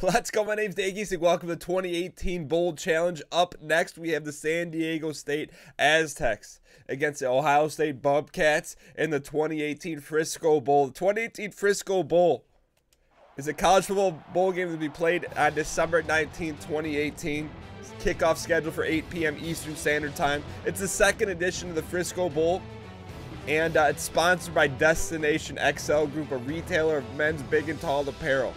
Let's go. My name's Dave Gheesling. Welcome to the 2018 Bowl Challenge. Up next, we have the San Diego State Aztecs against the Ohio State Bobcats in the 2018 Frisco Bowl. The 2018 Frisco Bowl is a college football bowl game to be played on December 19, 2018. Kickoff scheduled for 8 p.m. Eastern Standard Time. It's the second edition of the Frisco Bowl, and it's sponsored by Destination XL Group, a retailer of men's big and tall apparel.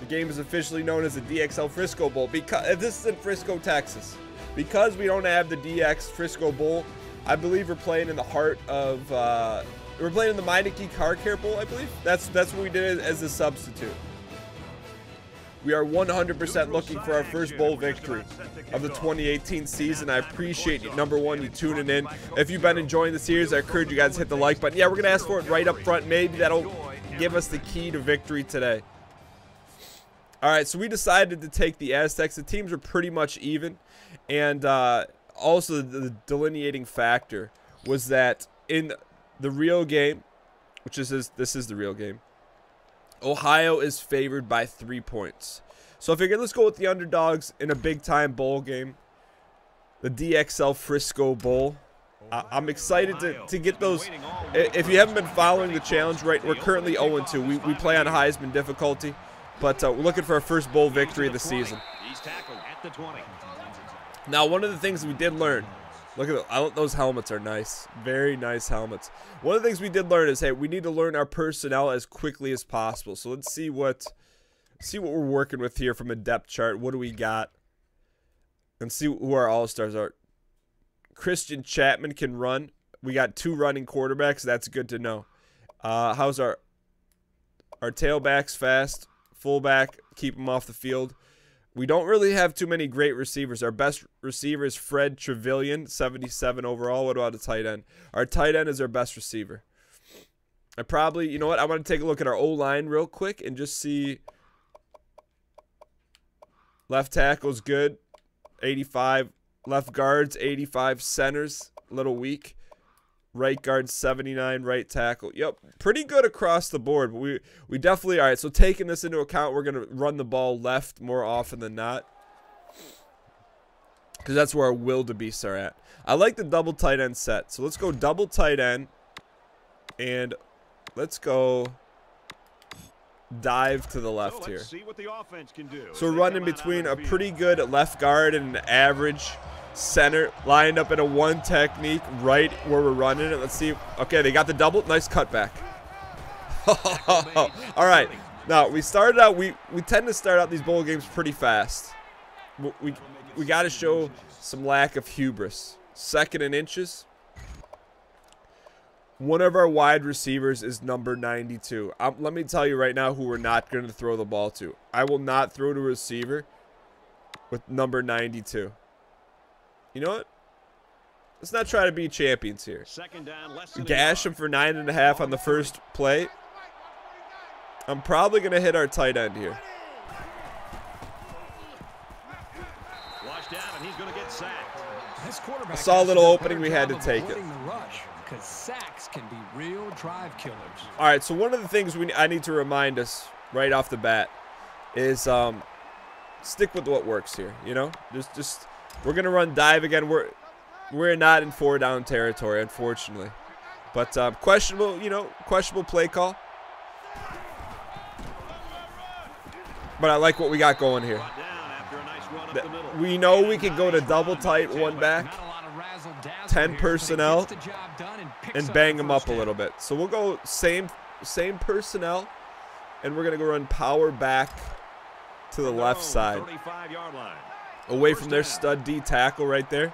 The game is officially known as the DXL Frisco Bowl because this is in Frisco, Texas. Because we don't have the DX Frisco Bowl, I believe we're playing in the heart of we're playing in the Meineke Car Care Bowl. I believe that's what we did as a substitute. We are 100% looking for our first bowl victory of the 2018 season. I appreciate you, number one, you tuning in. If you've been enjoying the series, I encourage you guys to hit the like button. Yeah, we're gonna ask for it right up front. Maybe that'll give us the key to victory today. All right, so we decided to take the Aztecs. The teams are pretty much even, and also the delineating factor was that in the real game, which is this is the real game, Ohio is favored by 3 points. So I figured let's go with the underdogs in a big-time bowl game, the DXL Frisco Bowl. I'm excited to get those. If you haven't been following the challenge, right, we're currently 0-2. We play on Heisman difficulty. But we're looking for our first bowl victory of the season. Now, one of the things we did learn, look at those helmets are nice, very nice helmets. One of the things we did learn is, hey, we need to learn our personnel as quickly as possible. So let's see what we're working with here from a depth chart. What do we got? And see who our all-stars are. Christian Chapman can run. We got 2 running quarterbacks. That's good to know. How's our tailbacks fast? Fullback, keep him off the field. We don't really have too many great receivers. Our best receiver is Fred Trevillian, 77 overall. What about a tight end? Our tight end is our best receiver. I probably, you know what? I want to take a look at our O-line real quick and just see. Left tackle's good, 85. Left guards, 85. Centers, a little weak. Right guard 79, right tackle. Yep, pretty good across the board. But we definitely, all right, so taking this into account, we're going to run the ball left more often than not, because that's where our wildebeests are at. I like the double tight end set. So let's go double tight end, and let's go dive to the left here. So we're running between a pretty good left guard and an average center, lined up in a one technique right where we're running it. Let's see. Okay, they got the double. Nice cutback. All right. Now, we started out, we tend to start out these bowl games pretty fast. We got to show some lack of hubris. Second and inches. One of our wide receivers is number 92. Let me tell you right now who we're not going to throw the ball to. I will not throw to a receiver with number 92. You know what? Let's not try to be champions here. Gash him for 9.5 on the first play. I'm probably going to hit our tight end here. I saw a little opening. We had to take it. All right, so one of the things I need to remind us right off the bat is stick with what works here. You know, just we're gonna run dive again. We're not in 4-down territory, unfortunately, but questionable play call. But I like what we got going here. We know we could go to double tight one back, 10 personnel, and bang them up a little bit. So we'll go same personnel, and we're gonna go run power back to the left side. Away from their stud D tackle right there.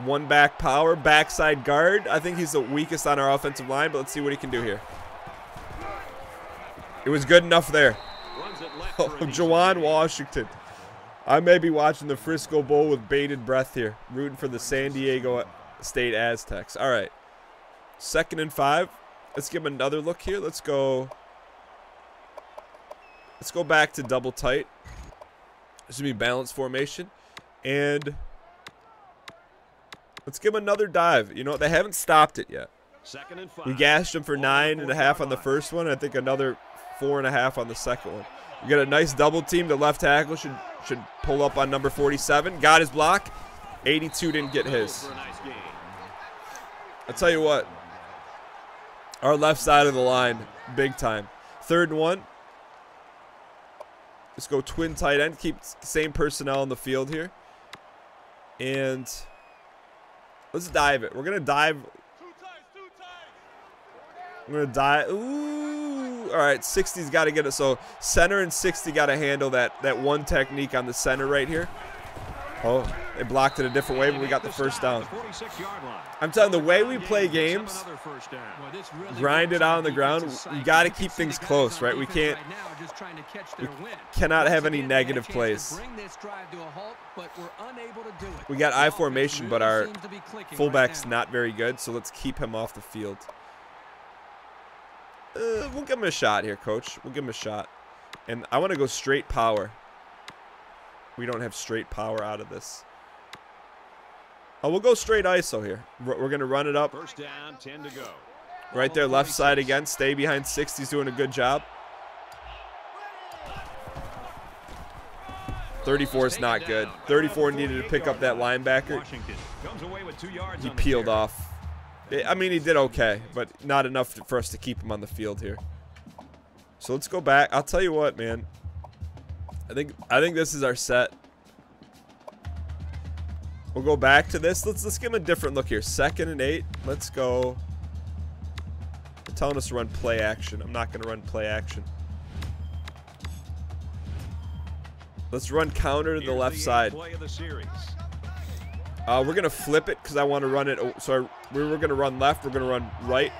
One back power, backside guard. I think he's the weakest on our offensive line, but let's see what he can do here. It was good enough there. Oh, Jawan Washington. I may be watching the Frisco Bowl with bated breath here, rooting for the San Diego State Aztecs. All right, 2nd and 5. Let's give him another look here. Let's go back to double tight. This should be balance formation, and let's give them another dive. You know, they haven't stopped it yet. 2nd and 5. We gashed them for 9.5 on the first one. I think another 4.5 on the second one. You got a nice double team. The left tackle should pull up on number 47. Got his block. 82 didn't get his. I'll tell you what. Our left side of the line, big time. 3rd and 1. Let's go twin tight end. Keep same personnel on the field here. And let's dive it. We're going to dive. I'm going to dive. Ooh. All right. 60's got to get it. So center and 60 got to handle that one technique on the center right here. Oh, they blocked it a different way, but we got the first down. I'm telling you, the way we play games, grind it out on the ground, we got to keep things close, right? We cannot have any negative plays. We got I formation, but our fullback's not very good, so let's keep him off the field. We'll give him a shot here, coach. We'll give him a shot. And I want to go straight power. We don't have straight power out of this. Oh, we'll go straight ISO here. We're going to run it up. First down, 10 to go. Right there, left side again. Stay behind 60's doing a good job. 34 is not good. 34 needed to pick up that linebacker. He peeled off. I mean, he did okay, but not enough for us to keep him on the field here. So let's go back. I'll tell you what, man. I think this is our set. We'll go back to this. Let's give him a different look here. 2nd and 8. Let's go. They're telling us to run play action. I'm not going to run play action. Let's run counter to the left side. We're going to flip it because I want to run it. So we were going to run left. We're going to run right.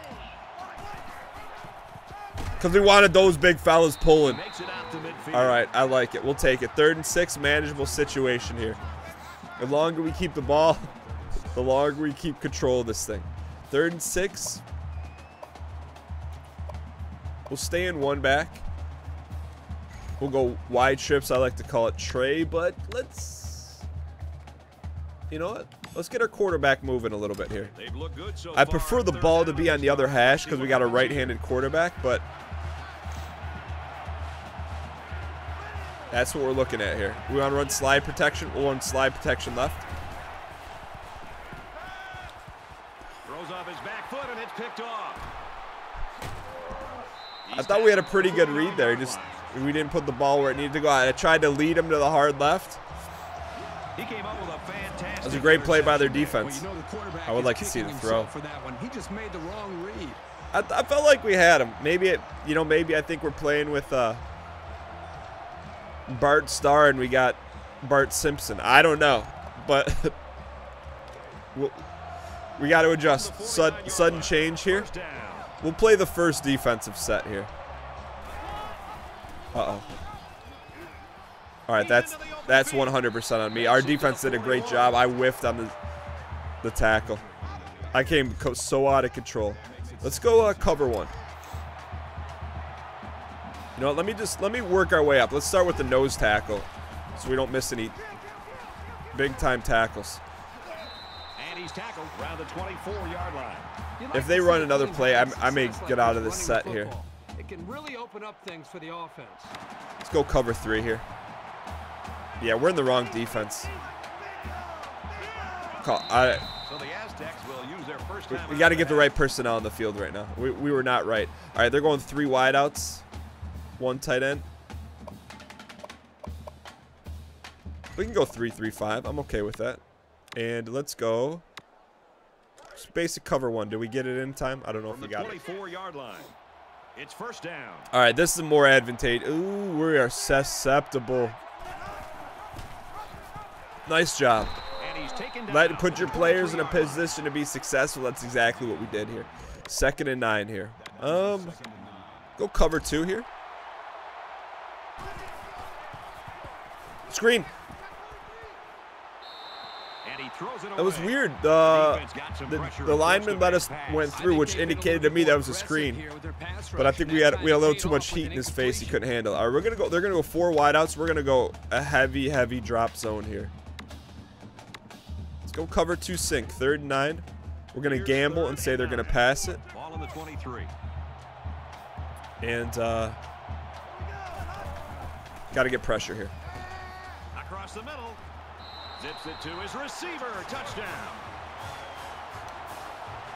Because we wanted those big fellas pulling. All right, I like it. We'll take it. 3rd and 6, manageable situation here. The longer we keep the ball, the longer we keep control of this thing. 3rd and 6. We'll stay in one back. We'll go wide trips. I like to call it tray, but let's... You know what? Let's get our quarterback moving a little bit here. I prefer the ball to be on the other hash because we got a right-handed quarterback, but... That's what we're looking at here. We want to run slide protection. We'll run slide protection left. Throws off his back foot and it's picked off. I thought we had a pretty good read there. Just we didn't put the ball where it needed to go. I tried to lead him to the hard left. He came up with a fantastic. That was a great play by their defense. Well, you know, the I would like to see the throw. For that one. He just made the wrong read. I felt like we had him. Maybe it. You know, maybe I think we're playing with. Bart Starr and we got Bart Simpson. I don't know, but we got to adjust. Sudden change here. We'll play the first defensive set here. Uh-oh. All right, that's 100% on me. Our defense did a great job. I whiffed on the tackle. I came so out of control. Let's go cover one. You know what, let me work our way up. Let's start with the nose tackle so we don't miss any big-time tackles. And he's tackled around the 24-yard line. If they run another play, I may get out of this set here. It can really open up things for the offense. Let's go cover 3 here. Yeah, we're in the wrong defense. So the Aztecs will use their first time. We got to get the right personnel on the field right now. We were not right. All right, they're going 3 wideouts. 1 tight end. We can go 3-3-5. I'm okay with that. And let's go. Just basic cover 1. Did we get it in time? I don't know if we got it. 24-yard line. It's first down. All right, this is more advantageous. Ooh, we are susceptible. Nice job. Put your players in a position to be successful. That's exactly what we did here. 2nd and 9 here. Go cover 2 here. Screen. And he throws it away. That was weird. The lineman went through, which indicated to me that was a screen. But I think we had a little too much heat in his face. He couldn't handle it. All right, they're gonna go 4 wideouts. We're gonna go a heavy drop zone here. Let's go cover 2 sink. 3rd and 9. We're gonna gamble and say they're gonna pass it. Ball on the 23. And Got to get pressure here. Across the middle. Zips it to his receiver. Touchdown.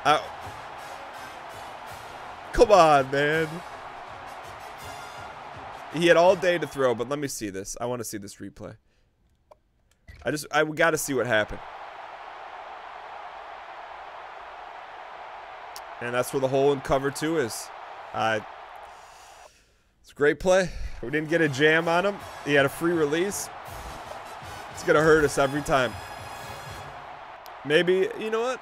Ow. Come on, man. He had all day to throw, but let me see this. I want to see this replay. I got to see what happened. And that's where the hole in cover two is. It's a great play. We didn't get a jam on him. He had a free release. It's going to hurt us every time. Maybe, you know what?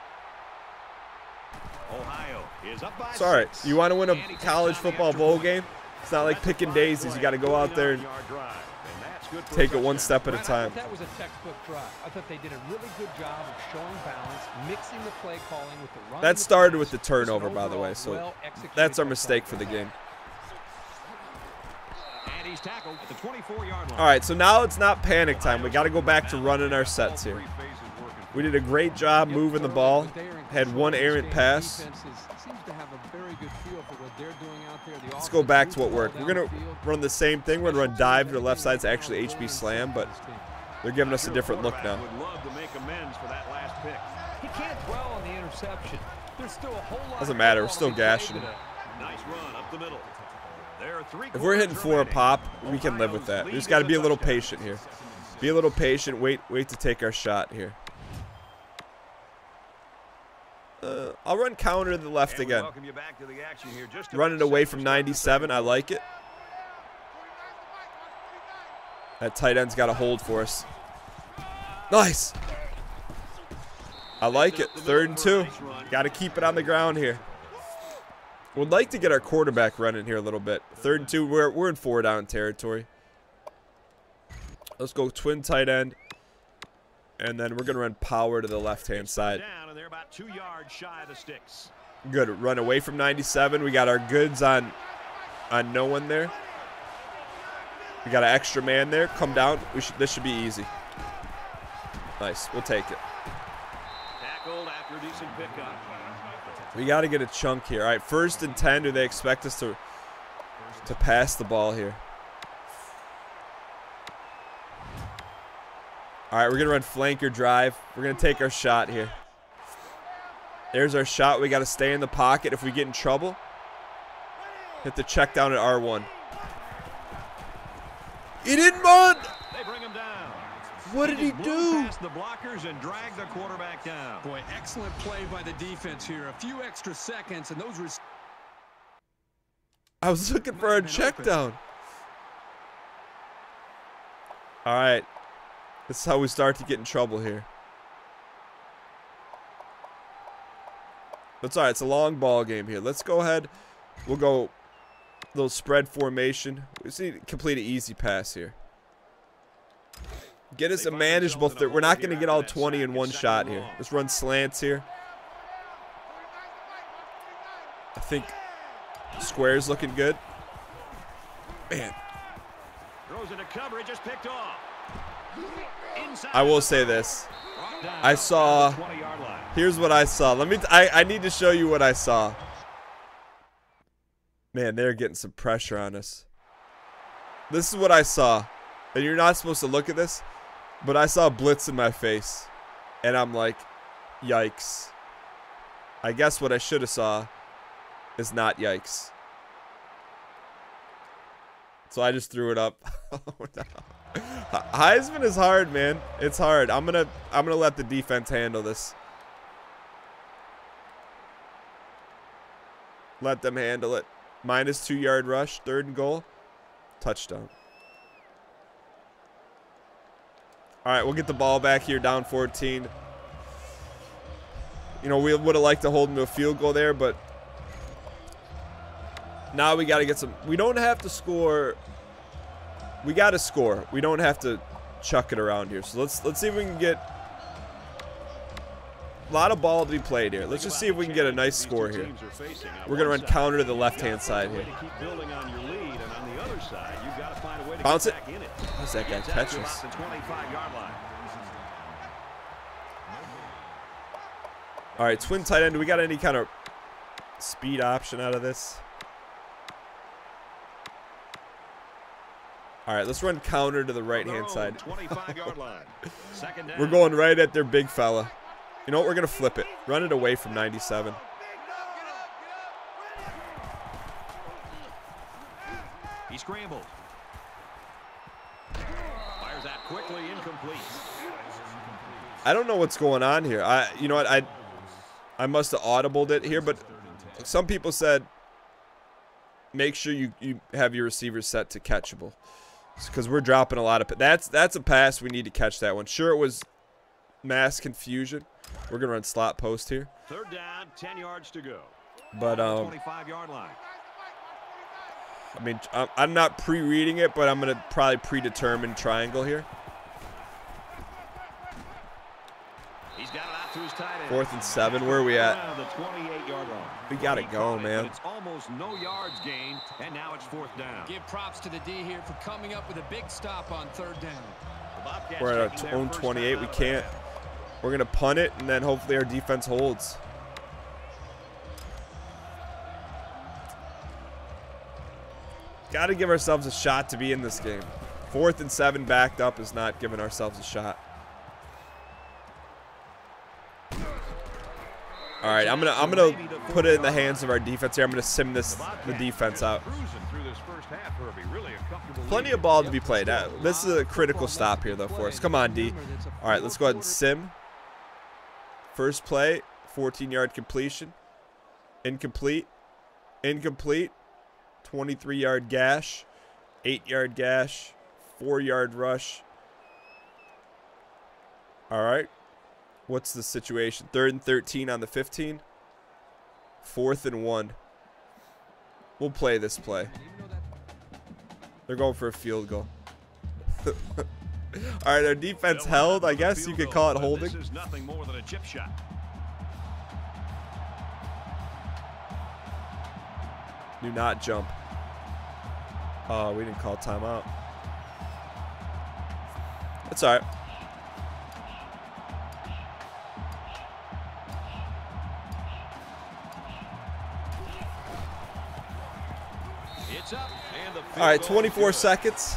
Ohio is up by sorry. Six. You want to win a college football bowl game? It's not like picking daisies. You got to go out there and take it one step at a time. That was a textbook drive. I thought they did a really good job of showing balance, mixing the play calling with the run. That started with the turnover, by the way, so that's our mistake for the game. And he's tackled at the 24-yard line. All right, so now it's not panic time. We got to go back to running our sets here. We did a great job moving the ball. Had one errant pass. Let's go back to what worked. We're going to run the same thing. We're going to run dive to the left side. It's actually HB slam, but they're giving us a different look now. Doesn't matter. We're still gashing him. If we're hitting four a pop, we can live with that. We just got to be a little patient here. Be a little patient. Wait to take our shot here. I'll run counter to the left again. Run it away from 97. I like it. That tight end's got a hold for us. Nice. I like it. 3rd and 2. Got to keep it on the ground here. Would like to get our quarterback running here a little bit. 3rd and 2. We're in 4-down territory. Let's go twin tight end. And then we're going to run power to the left-hand side. Good. Run away from 97. We got our goods on no one there. We got an extra man there. Come down. This should be easy. Nice. We'll take it. We got to get a chunk here. All right. 1st and 10. Do they expect us to pass the ball here? All right, we're going to run flanker drive. We're going to take our shot here. There's our shot. We got to stay in the pocket. If we get in trouble, hit the check down at R1. He didn't run. They bring him down. What did he do? Past the blockers and drag the quarterback down. Boy, excellent play by the defense here. A few extra seconds, and those I was looking for a check down. All right. This is how we start to get in trouble here. That's all right. It's a long ball game here. Let's go ahead. We'll go a little spread formation. We just need to complete an easy pass here. Get us a manageable third. We're not going to get all 20 in one shot here. Let's run slants here. I think square's looking good. Man. Throws into coverage. Just picked off. I will say this. I saw. Here's what I saw. I need to show you what I saw. Man, they're getting some pressure on us. This is what I saw. And you're not supposed to look at this, but I saw blitz in my face. And I'm like, yikes. I guess what I should have saw is not yikes. So I just threw it up. Oh, no. Heisman is hard, man. It's hard. I'm gonna let the defense handle this. Let them handle it. Minus 2-yard rush, 3rd and goal. Touchdown. All right, we'll get the ball back here, down 14. You know, we would have liked to hold them to a field goal there, but now we got to get some. We don't have to score. We got to score. We don't have to chuck it around here. So let's see if we can get a lot of ball to be played here. Let's just see if we can get a nice score here. We're going to run counter to the left-hand side here. Bounce it. How's that guy catch us? All right, twin tight end. Do we got any kind of speed option out of this? All right, let's run counter to the right-hand side. We're going right at their big fella. You know what? We're going to flip it. Run it away from 97. He scrambled. Fires out quickly, incomplete. I don't know what's going on here. You know what? I must have audibled it here, but some people said make sure you have your receivers set to catchable, because we're dropping a lot of. That's a pass. We need to catch that one. Sure, it was mass confusion. We're gonna run slot post here. Third down, 10 yards to go. But 25-yard line. I mean, I'm not pre-reading it, but I'm gonna probably predetermine triangle here. He's got it out to his tight end. 4th and 7. Where are we at? The 28-yard line. We gotta go, man. It's almost no yards gained, and now it's 4th down. Give props to the D here for coming up with a big stop on 3rd down. We're at our own 28. We can't. We're gonna punt it, and then hopefully our defense holds. Got to give ourselves a shot to be in this game. 4th and 7 backed up is not giving ourselves a shot. All right, I'm gonna put it in the hands of our defense here. I'm gonna sim the defense out. Plenty of ball to be played. This is a critical stop here though for us. Come on, D. All right, let's go ahead and sim. First play, 14-yard completion, incomplete, 23-yard gash, 8-yard gash, 4-yard rush. All right. What's the situation? 3rd and 13 on the 15. 4th and 1. We'll play this play. They're going for a field goal. All right, our defense held. I guess you could call it holding. This is nothing more than a chip shot. Do not jump. Oh, we didn't call timeout. That's all right. All right, 24 seconds.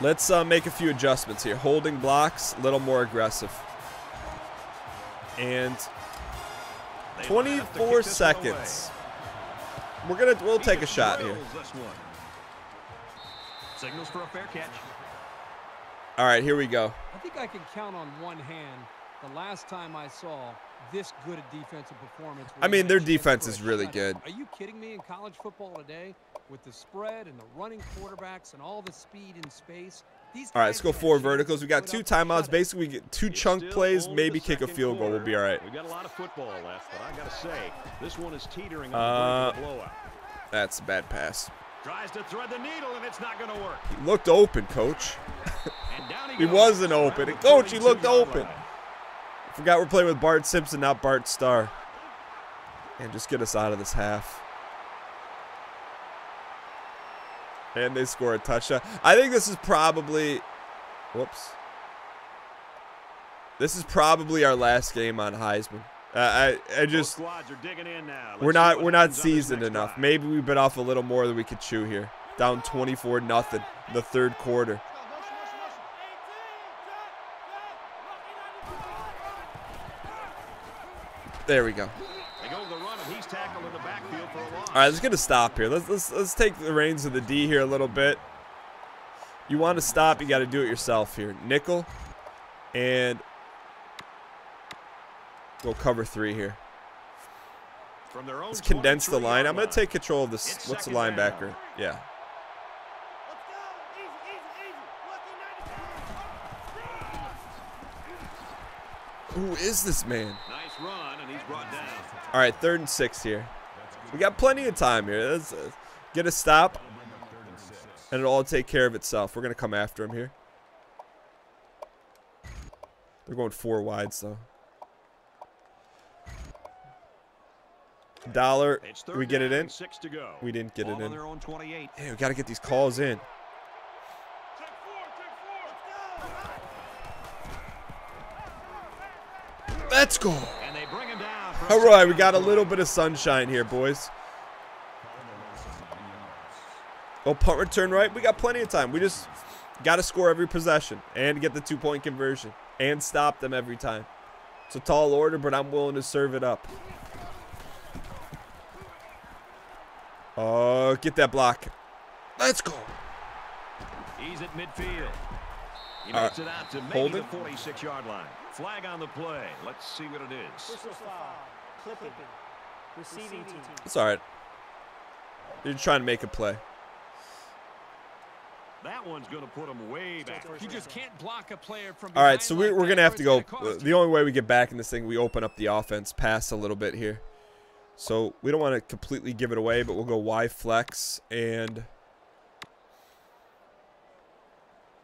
Let's make a few adjustments here. Holding blocks, a little more aggressive. And 24 seconds. We'll take a shot here. Signals for a fair catch. All right, here we go. I think I can count on one hand the last time I saw this good a defensive performance. I mean, their defense is really good. Are you kidding me? In college football today, with the spread and the running quarterbacks and all the speed and space, these all right, let's go 4 verticals. We got 2 timeouts. Basically, we get 2 chunk plays, maybe kick a field goal. We'll be all right. We got a lot of football left, but I gotta say, this one is teetering on the blowout. That's a bad pass. Tries to thread the needle, and it's not gonna work. He looked open, coach. He wasn't open. And coach, he looked open. Forgot we're playing with Bart Simpson, not Bart Starr. And just get us out of this half. And they score a touchdown. I think this is probably, whoops. This is probably our last game on Heisman. I just, we're not seasoned enough. Maybe we bit off a little more than we could chew here. Down 24-0, the 3rd quarter. There we go. All right, let's get a stop here. Let's take the reins of the D here a little bit. You want to stop, you got to do it yourself here. Nickel, and we'll cover 3 here. Let's condense the line. I'm going to take control of this. What's the linebacker? Yeah. Who is this man? Run, and he's brought down. All right, 3rd and 6 here. We got plenty of time here. Let's get a stop, and it'll all take care of itself. We're gonna come after him here. They're going 4 wides though. Dollar, we get it in. We didn't get it in. Hey, we gotta get these calls in. Let's go. All right, we got a little bit of sunshine here, boys. Go punt return right. We got plenty of time. We just got to score every possession and get the two-point conversion and stop them every time. It's a tall order, but I'm willing to serve it up. Oh, get that block. Let's go. He's at midfield. He makes it out to maybe the 46-yard line. Flag on the play. Let's see what it is. Receiving team. It's all right. You're trying to make a play. That one's going to put him way back. You just can't block a player from. All right, so we're going to have to go. The only way we get back in this thing, we open up the offense pass a little bit here. So we don't want to completely give it away, but we'll go Y flex and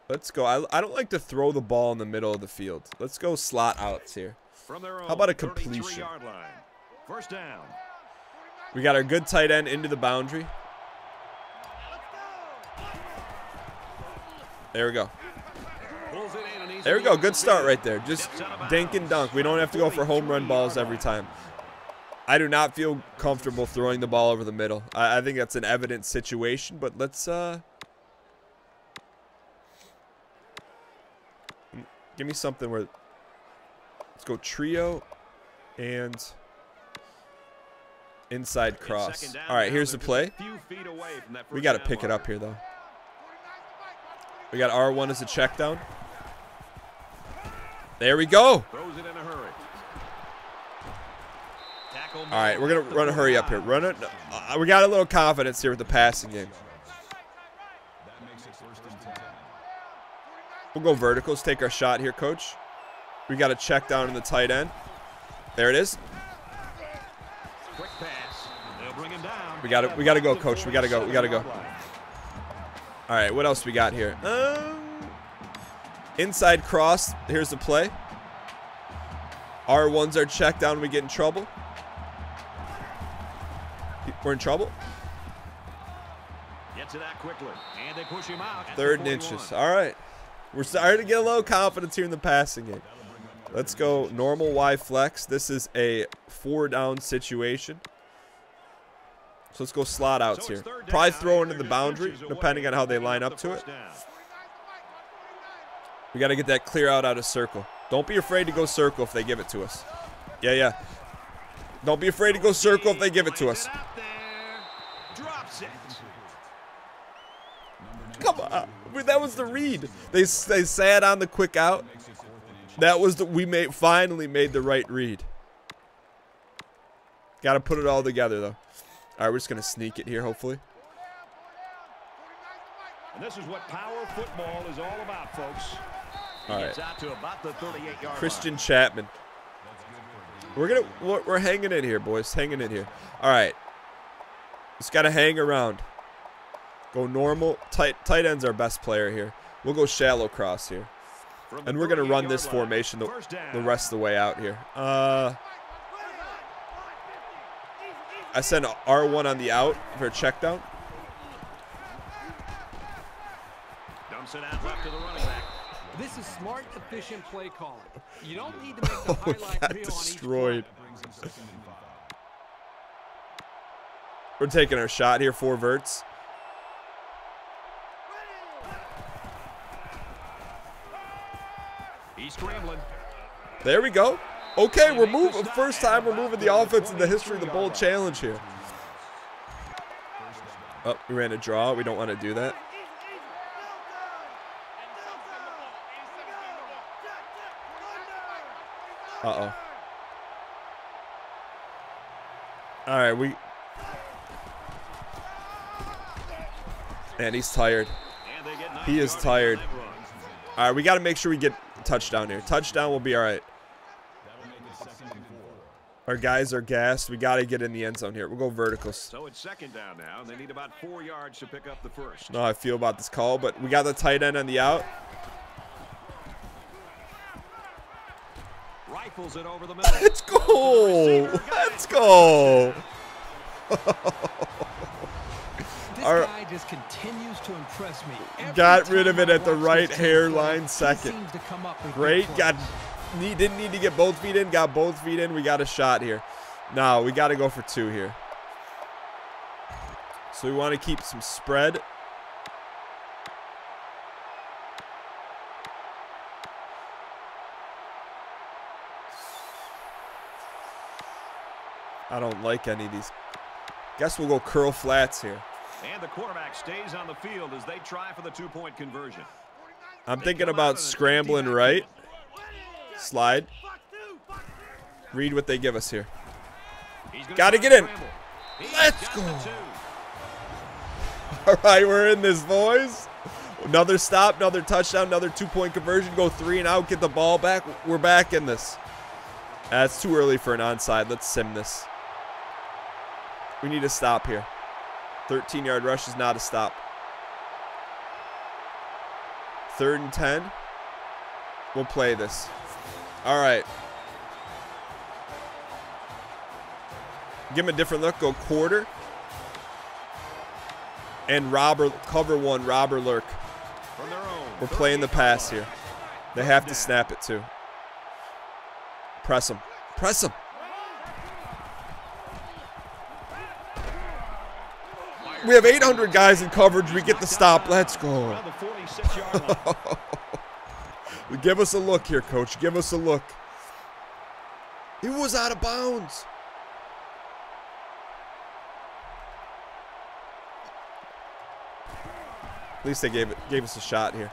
let's go. I don't like to throw the ball in the middle of the field. Let's go slot outs here. How about a completion? First down. We got our good tight end into the boundary. There we go. There we go. Good start right there. Just dink and dunk. We don't have to go for home run balls every time. I do not feel comfortable throwing the ball over the middle. I think that's an evident situation, but let's give me something where let's go trio and inside cross. All right, here's the play. We got to pick it up here, though. We got R1 as a check down. There we go. All right, we're going to run a hurry up here. Run it. We got a little confidence here with the passing game. We'll go verticals. Take our shot here, coach. We got a check down in the tight end. There it is. We gotta go, coach. We gotta go. All right, what else we got here? Inside cross. Here's the play. R1's our check down. We get in trouble. We're in trouble. Get to that quickly, and they push him out. Third and inches. All right, we're starting to get a little confidence here in the passing game. Let's go normal Y flex. This is a four down situation. So let's go slot outs here. Probably throw into the boundary, depending on how they line up to it. We got to get that clear out of circle. Don't be afraid to go circle if they give it to us. Yeah, yeah. Don't be afraid to go circle if they give it to us. Come on. That was the read. They sat on the quick out. That was the we finally made the right read. Got to put it all together, though. All right, we're just going to sneak it here, hopefully. And this is what power football is all about, folks. All right. Out to about the 38-yard Christian Chapman. We're hanging in here, boys. Hanging in here. All right. Just got to hang around. Go normal. Tight end's our best player here. We'll go shallow cross here. And we're going to run this formation the rest of the way out here. I send R1 on the out for a check down. Dumps it out left to the running back. This is smart, efficient play calling. You don't need to make the highlight reel destroyed. On each play. We're taking our shot here, four verts. He's scrambling. There we go. Okay, we're moving. First time we're moving the offense in the history of the Bowl Challenge here. Oh, we ran a draw. We don't want to do that. Uh-oh. All right, we... Man, he's tired. He is tired. All right, we got to make sure we get a touchdown here. Touchdown will be all right. Our guys are gassed. We got to get in the end zone here. We'll go verticals. So it's second down now. They need about 4 yards to pick up the first. No, I feel about this call, but we got the tight end on the out. Rifles it over the middle. Let's go. Let's go. This guy just continues to impress me. Got rid of it at the right hairline second. Great. Got. Didn't need to get both feet in. Got both feet in. We got a shot here. Now we got to go for two here. So we want to keep some spread. I don't like any of these. Guess we'll go curl flats here. And the quarterback stays on the field as they try for the two-point conversion. I'm thinking about scrambling right. Slide. Read what they give us here. Got to get in. Let's go. All right, we're in this, boys. Another stop, another touchdown, another two-point conversion. Go three and out, get the ball back. We're back in this. That's too early for an onside. Let's sim this. We need a stop here. 13-yard rush is not a stop. 3rd and 10. We'll play this. All right. Give him a different look. Go quarter. And robber, cover one, robber lurk. We're playing the pass here. They have to snap it too. Press him. Press him. We have 800 guys in coverage. We get the stop. Let's go. Give us a look here, coach. Give us a look. He was out of bounds. At least they gave us a shot here.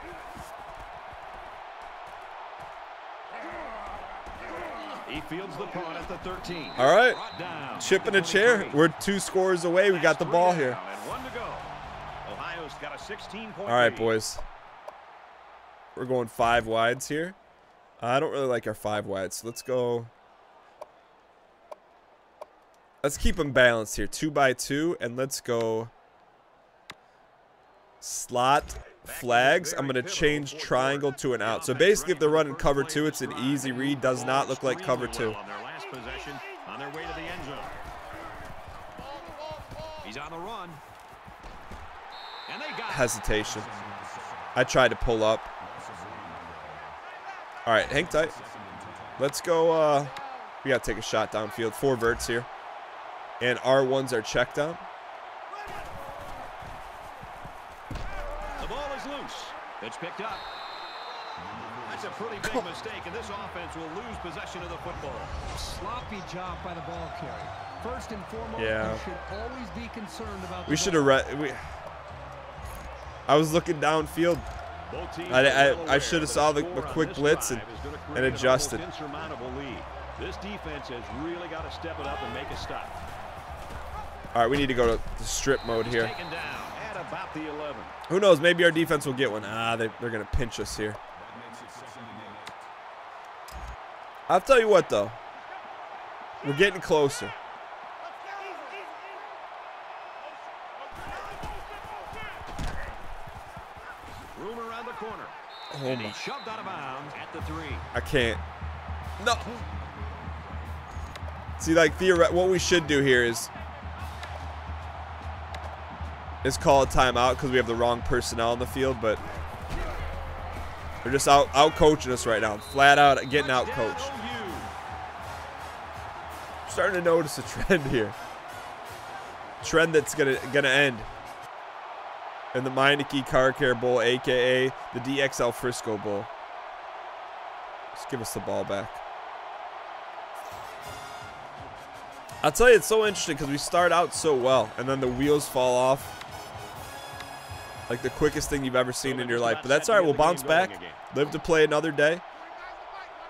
He fields the punt at the 13. All right, chip in a chair. We're 2 scores away. We got the ball here. Ohio's got a 16-point. All right, boys. We're going 5 wides here. I don't really like our 5 wides. So let's go. Let's keep them balanced here. 2 by 2, and let's go. Slot flags. I'm going to change triangle to an out. So basically, if they're running cover 2, it's an easy read. Does not look like cover 2. Hesitation. I tried to pull up. All right, hang tight. Let's go. We got to take a shot downfield. 4 verts here. And R1s are checked down. It's picked up. That's a pretty big mistake, and this offense will lose possession of the football. Sloppy job by the ball carrier. First and foremost, yeah. You should always be concerned about. We should have read. I was looking downfield. I should have saw the quick blitz and adjusted. Insurmountable lead. This defense has really got to step it up and make a stop. All right, we need to go to strip mode here. About the 11. Who knows? Maybe our defense will get one. Ah, they're going to pinch us here. I'll tell you what, though. We're getting closer. Room around the corner. Oh, my. Shoved out of bounds at the 3. I can't. No. See, like, what we should do here is call a timeout because we have the wrong personnel on the field, but they're just out coaching us right now. Flat out getting out coached. Starting to notice a trend here. Trend that's gonna end in the Meineke Car Care Bowl, aka the DXL Frisco Bowl. Just give us the ball back. I'll tell you, it's so interesting because we start out so well, and then the wheels fall off. Like the quickest thing you've ever seen in your life. But that's all right. We'll bounce back. Live to play another day.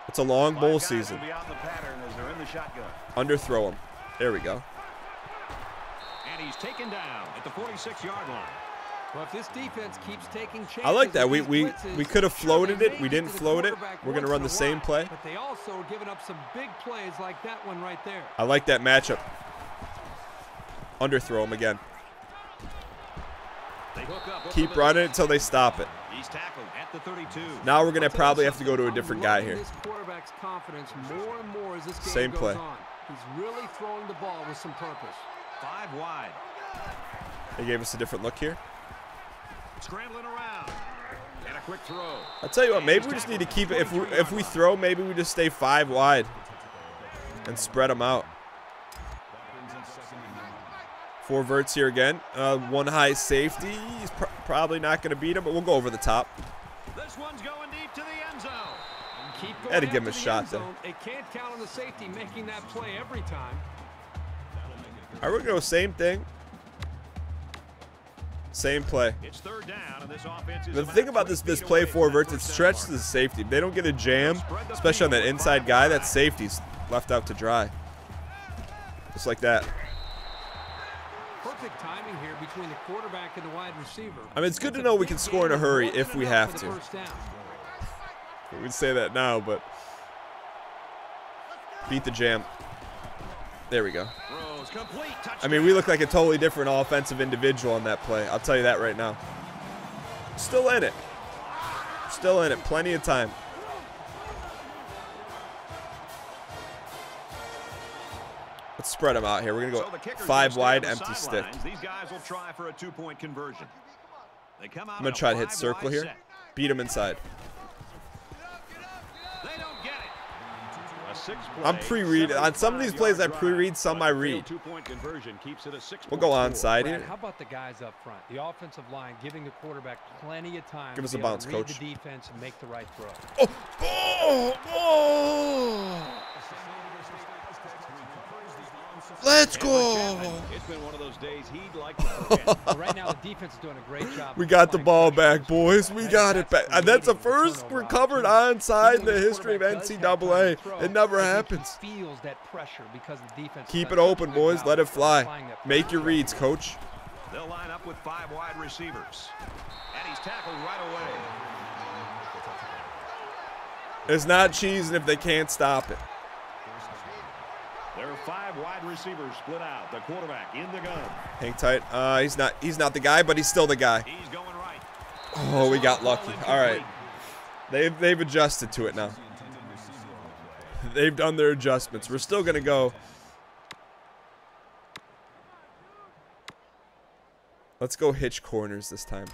It's a long bowl season. Underthrow him. There we go. And he's taken down at the 46-yard line. Well, if this defense keeps taking chances, I like that. We could have floated it. We didn't float it. We're going to run the same play. But they also are giving up some big plays like that one right there. I like that matchup. Underthrow him again. Keep running until they stop it. He's tackled at the 32. Now we're going to probably have to go to a different guy here. Same play. He's really throwing the ball with some purpose. 5 wide. They gave us a different look here. Scrambling around. And a quick throw. I'll tell you what, maybe we just need to keep it. If we throw, maybe we just stay 5 wide and spread them out. 4 verts here again. 1 high safety. He's probably not going to beat him, but we'll go over the top. This one's going deep to the end zone. Had to give him a shot though. They can't count on the safety making that play every time. I would go same thing. Same play. It's third down, and this offense is the thing about this play for Verts, it stretches the safety. If they don't get a jam, especially on that inside guy, that safety's left out to dry. Just like that. Perfect timing here between the quarterback and the wide receiver. I mean, it's good to know we can score in a hurry if we have to. We can say that now, but beat the jam. There we go. I mean, we look like a totally different offensive individual on that play. I'll tell you that right now. Still in it. Still in it. Plenty of time. Let's spread them out here. We're going to go five wide, empty stick. I'm going to try to hit circle here. Beat them inside. I'm pre-reading on some of these plays. I pre-read, some I read. We'll go onside here. How about the guys up front? The offensive line giving the quarterback plenty of time. Give us a bounce, coach. The defense and make the right throw. Oh, oh, oh! Let's go! It's been one of those days he'd like to forget. Right now, the defense is doing a great job. We got the ball back, boys. We got it back. And that's the first recovered onside in the history of NCAA. It never happens. Keep it open, boys. Let it fly. Make your reads, coach. They'll line up with five wide receivers. And he's tackled right away. It's not cheesing if they can't stop it. There are five wide receivers split out. The quarterback in the gun. Hang tight. He's not the guy, but he's still the guy. He's going right. Oh, we got lucky. All right. They've adjusted to it now. They've done their adjustments. We're still going to go. Let's go hitch corners this time.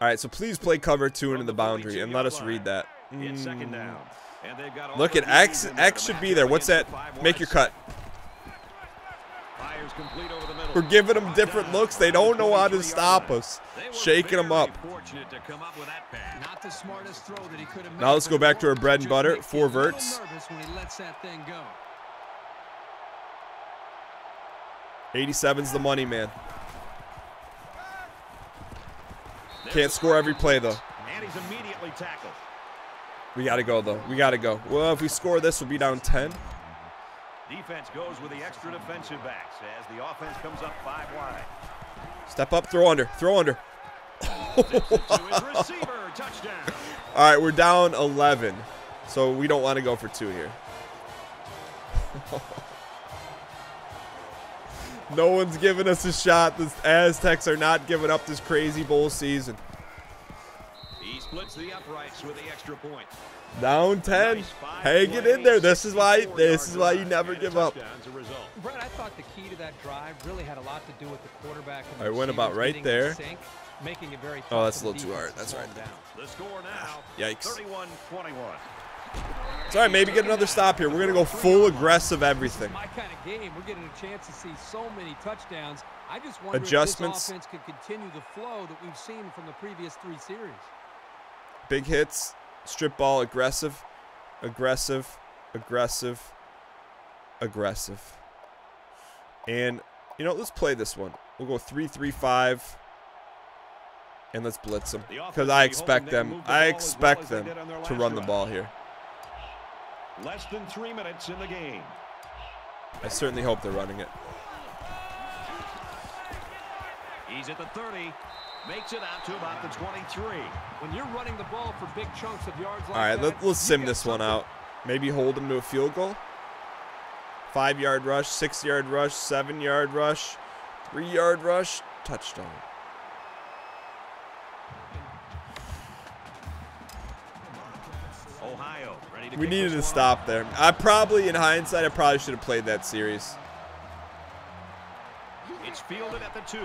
All right, so please play cover two into the boundary and let us read that. Second down. And they've got look at X. X should be there. What's that? Make your cut. We're giving them different looks. They don't know how to stop us. Shaking them up. Now let's go back to our bread and butter. Four Verts. 87's the money, man. Can't score every play, though. And he's immediately tackled. We got to go, though. We got to go. Well, if we score this, we'll be down 10. Defense goes with the extra defensive backs as the offense comes up five wide. Step up, throw under, throw under. All right, we're down 11, so we don't want to go for two here. No one's giving us a shot. The Aztecs are not giving up this crazy bowl season. Splits the uprights with the extra point. Down 10. Hang it in there. This is why you never give up. Brad, I thought the key to that drive really had a lot to do with the quarterback. I went about right there. Oh, that's a little too hard. That's right. The score now. Yikes. 31-21. It's all right, maybe get another stop here. We're going to go full aggressive everything. My kind of game. We're getting a chance to see so many touchdowns. I just wonder if this offense could continue the flow that we've seen from the previous three series. Big hits, strip ball, aggressive, aggressive, aggressive, aggressive. And, you know, let's play this one. We'll go 3-3-5, and let's blitz them. Because I expect them to run the ball here. Less than 3 minutes in the game. I certainly hope they're running it. He's at the 30. Makes it out to about the 23. When you're running the ball for big chunks of yards like that. All right, let's sim this one out. Maybe hold them to a field goal. 5-yard rush, 6-yard rush, 7-yard rush, 3-yard rush, touchdown. Ohio, ready to we needed a stop there. I probably, in hindsight, I probably should have played that series. It's fielded at the 2.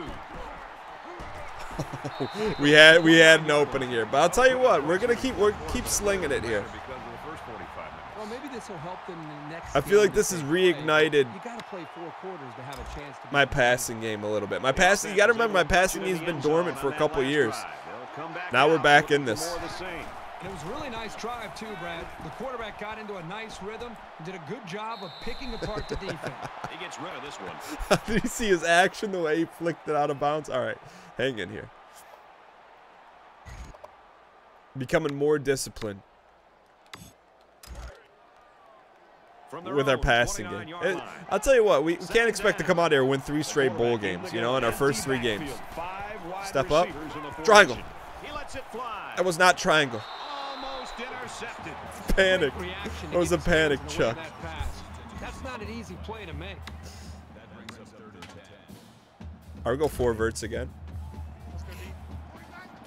we had an opening here, but I'll tell you what, we're gonna keep slinging it here. Well, maybe this will help them in the next. I feel like this has reignited my passing game a little bit. My passing, you gotta remember, my passing game's been dormant for a couple years. Now we're back in this. And it was a really nice drive, too, Brad. The quarterback got into a nice rhythm and did a good job of picking apart the defense. He gets rid of this one. Did you see his action, the way he flicked it out of bounds? All right, hang in here. Becoming more disciplined with our passing game. I'll tell you what, we can't expect to come out here and win 3 straight bowl games, you know, in our first 3 games. Step up. Triangle. That was not triangle. Panic. It was a panic, Chuck. That's not an easy play to make. I'll go 4 verts again.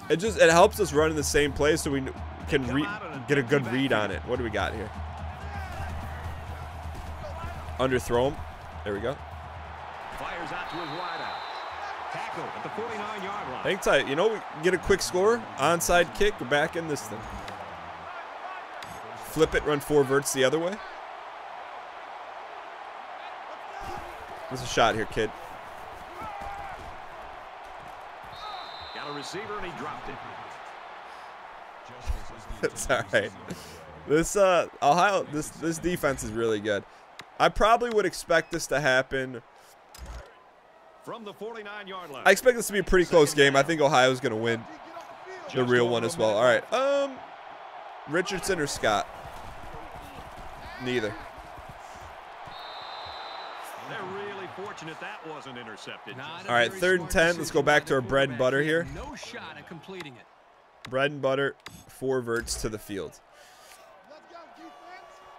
It just, it helps us run in the same place so we can get a good read on it. What do we got here? Underthrow him. There we go. Fires out to his wideout. Tackle at the 49-yard line. Hang tight. You know, we get a quick score. Onside kick. We're back in this thing. Flip it. Run 4 verts the other way. There's a shot here, kid. Got a receiver and he dropped it. That's all right. This this defense is really good. I probably would expect this to happen from the 49-yard line. I expect this to be a pretty close game. I think Ohio's going to win the real one as well. All right. Richardson or Scott? Neither. They're really fortunate that wasn't intercepted. All right, 3rd and 10. Let's go back to our bread and butter here. No shot at completing it. Bread and butter, 4 verts to the field.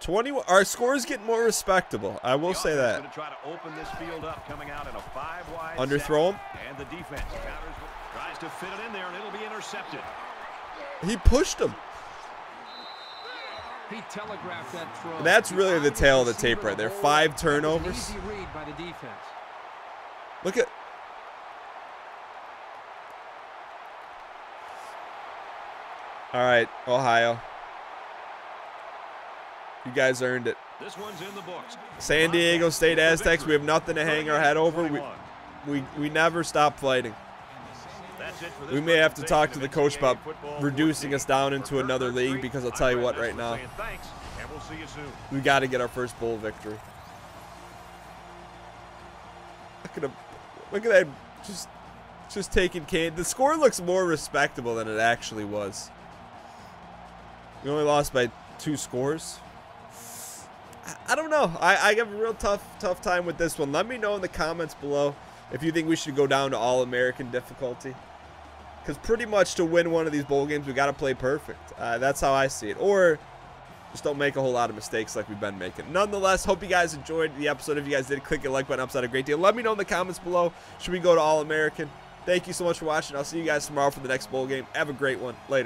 21. Our score is getting more respectable. I will say that. Going to try to open this field up, coming out in a 5-wide. Underthrow him. And the defense tries to fit it in there, and it'll be intercepted. He pushed him. He telegraphed that throw. And that's really the tail of the tape right there. 5 turnovers. Easy read by the defense. Look at. All right, Ohio. You guys earned it. This one's in the books. San Diego State Aztecs, we have nothing to hang our head over. We never stop fighting. We may have to talk to the coach about reducing us down into another league, because I'll tell you what, right now, we got to get our first bowl victory. Look at that, just taking Kane. The score looks more respectable than it actually was. We only lost by 2 scores. I don't know. I have a real tough time with this one. Let me know in the comments below if you think we should go down to All-American difficulty. Because pretty much to win one of these bowl games, we got to play perfect. That's how I see it. Or just don't make a whole lot of mistakes like we've been making. Nonetheless, hope you guys enjoyed the episode. If you guys did, click the like button. Helps out a great deal. Let me know in the comments below, should we go to All-American? Thank you so much for watching. I'll see you guys tomorrow for the next bowl game. Have a great one. Later.